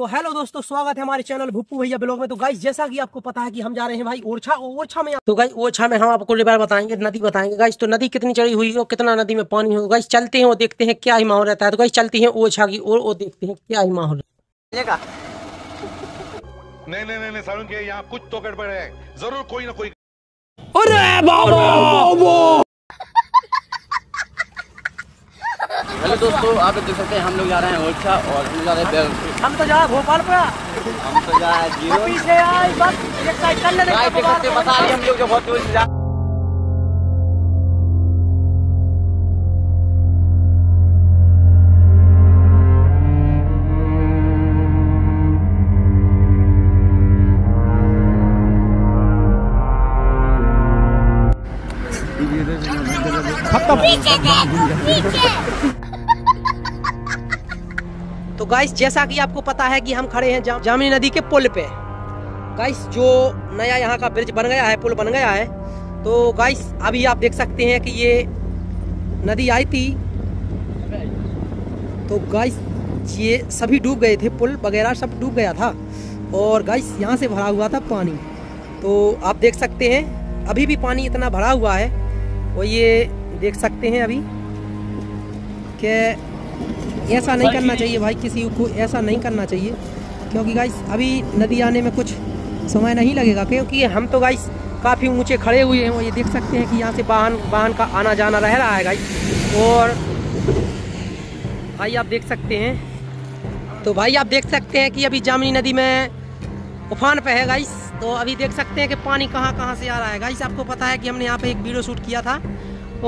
तो हेलो दोस्तों, स्वागत है हमारे चैनल भुप्पू भैया ब्लॉग में। तो गाइस, जैसा कि आपको पता है कि हम जा रहे हैं भाई ओरछा। ओरछा में तो गाइस ओरछा में हम आपको लेबर बताएंगे, नदी बताएंगे गाइस। तो नदी कितनी चढ़ी हुई है, कितना नदी में पानी होगा गाइस, चलते हैं और देखते हैं क्या ही माहौल रहता है। तो गाइस चलते हैं ओरछा की ओर और देखते हैं क्या ही माहौल। नहीं सारुण के यहाँ कुछ तो गड़बड़ है, जरूर कोई ना कोई। अरे बाबा, हेलो दोस्तों, आप देख सकते हैं हम लोग जा रहे हैं ओरछा और हम जा रहे हैं भोपाल पर। हम तो जा रहे हैं पीछे आई बस एक साइड कर लेते हैं। देखते बता रहे हम लोग बहुत दूर जा। पीछे तो गाइस, जैसा कि आपको पता है कि हम खड़े हैं जामुनी नदी के पुल पे। गाइस जो नया यहाँ का ब्रिज बन गया है, पुल बन गया है, तो गाइस अभी आप देख सकते हैं कि ये नदी आई थी तो गाइस ये सभी डूब गए थे, पुल वगैरह सब डूब गया था। और गाइस यहाँ से भरा हुआ था पानी, तो आप देख सकते हैं अभी भी पानी इतना भरा हुआ है। और ये देख सकते हैं अभी के ऐसा नहीं करना चाहिए भाई, किसी को ऐसा नहीं करना चाहिए, क्योंकि गाइस अभी नदी आने में कुछ समय नहीं लगेगा, क्योंकि हम तो गाइस काफ़ी ऊंचे खड़े हुए हैं। और ये देख सकते हैं कि यहाँ से वाहन का आना जाना रह रहा है गाइस। और भाई आप देख सकते हैं, तो भाई आप देख सकते हैं कि अभी जामुनी नदी में उफान पे है गाइस। तो अभी देख सकते हैं कि पानी कहाँ कहाँ से आ रहा है गाइस। आपको पता है कि हमने यहाँ पर एक वीडियो शूट किया था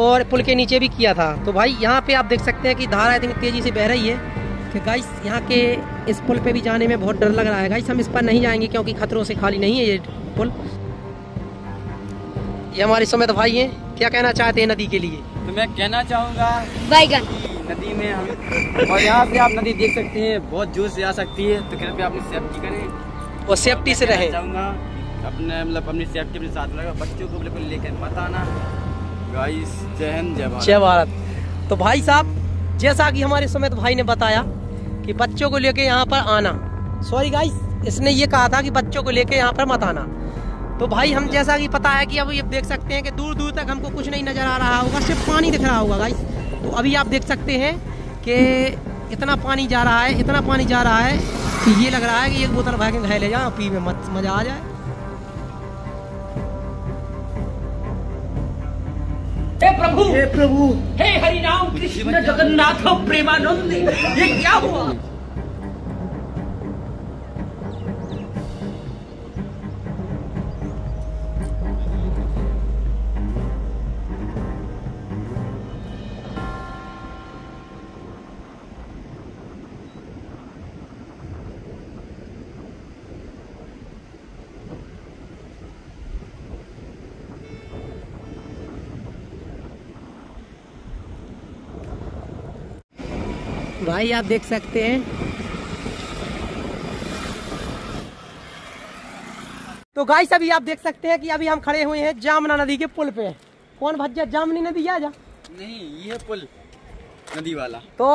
और पुल के नीचे भी किया था। तो भाई यहाँ पे आप देख सकते हैं कि धारा इतनी तेज़ी से बह रही है कि गाइस यहाँ के इस पुल पे भी जाने में बहुत डर लग रहा है गाइस। हम इस पर नहीं जाएंगे क्योंकि खतरों से खाली नहीं है ये पुल। ये हमारे सुमित भाई हैं, क्या कहना चाहते हैं नदी के लिए? तो मैं कहना चाहूँगा बैगन नदी में हम, और यहाँ से आप नदी देख सकते हैं बहुत जोर से आ सकती है, तो कृपया अपनी सेफ्टी करें और सेफ्टी से रहें। चाहूँगा अपने मतलब अपनी सेफ्टी अपने साथ रखा, बच्चों को बिल्कुल लेकर मत आना गाइस। जय हिंद, जय भारत। तो भाई साहब, जैसा कि हमारे सुमित भाई ने बताया कि बच्चों को लेके यहाँ पर आना, सॉरी गाइस इसने ये कहा था कि बच्चों को लेके यहाँ पर मत आना। तो भाई हम जैसा कि पता है कि अब ये देख सकते हैं कि दूर दूर तक हमको कुछ नहीं नज़र आ रहा होगा, सिर्फ पानी दिख रहा होगा गाइस। तो अभी आप देख सकते हैं कि इतना पानी जा रहा है, इतना पानी जा रहा है कि ये लग रहा है कि एक बोतल भाई के घर ले जाओ, पी में मत मज़ा आ जाए। हे प्रभु, हे हरि नाम कृष्ण जगन्नाथ प्रेमानंद, ये क्या हुआ? भाई आप देख सकते हैं। तो गाइस अभी आप देख सकते हैं कि अभी हम खड़े हुए हैं जामुनी नदी के पुल पे। कौन भज्जा जामुनी नदी आ जा? नहीं, ये पुल नदी वाला। तो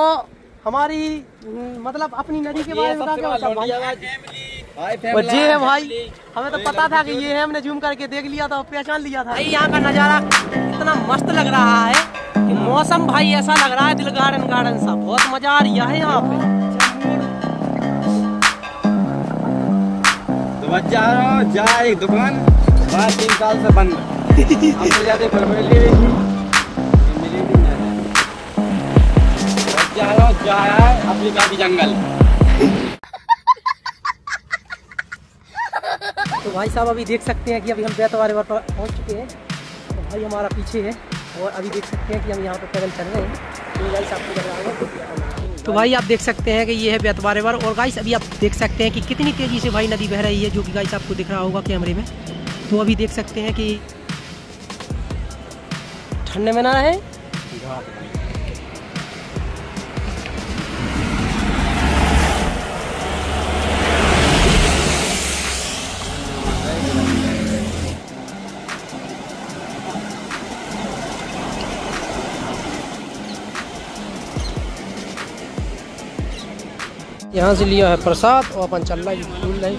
हमारी मतलब अपनी नदी के बारे में भाई, ये है भाई, हमें तो पता था कि ये है, हमने जूम करके देख लिया था, पहचान लिया था। यहाँ का नज़ारा इतना मस्त लग रहा है, मौसम भाई ऐसा लग रहा है दिल गार्डन गार्डन सा, बहुत मजा आ रहा है यहाँ पे। तो बच्चा जा एक दुकान 3 साल से बंद अफ्रीका की जंगल। तो भाई साहब अभी देख सकते हैं कि अभी हम बेतवा रिवर पर पहुँच चुके हैं। तो भाई हमारा पीछे है और अभी देख सकते हैं कि हम यहाँ पर पैदल चल रहे हैं। तो भाई आप देख सकते हैं कि ये है बेतवा रिवर। और गाइस अभी आप देख सकते हैं कि कितनी तेज़ी से भाई नदी बह रही है, जो कि गाइस आपको दिख रहा होगा कैमरे में। तो अभी देख सकते हैं कि ठंडे में ना रहे। यहाँ से लिया है प्रसाद और अपन चल रहा है फूल नहीं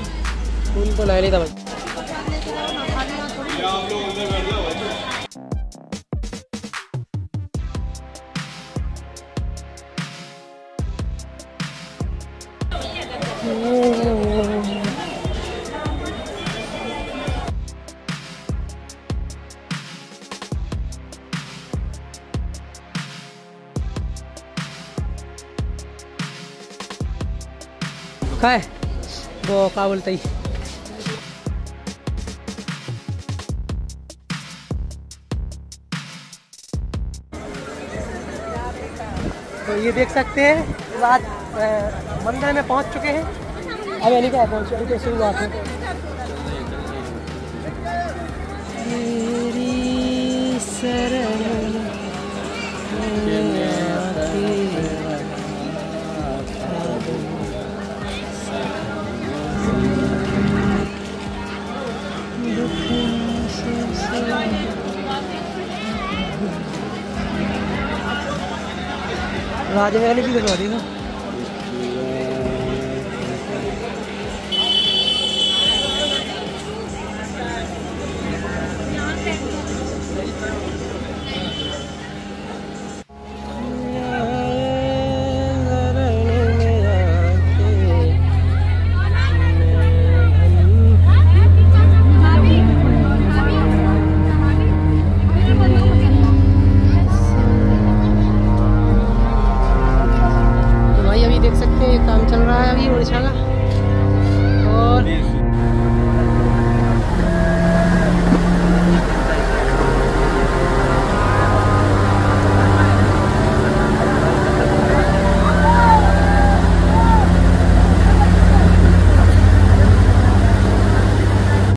फूल तो नहीं था भाई। काय वो का बोलता ही तो ये देख सकते हैं आज मंदिर में पहुंच चुके हैं। अब यानी क्या पहुंच चुके शुरुआत है राजे वाले भी करवा देगा। देख सकते हैं काम चल रहा है अभी ओरछा का और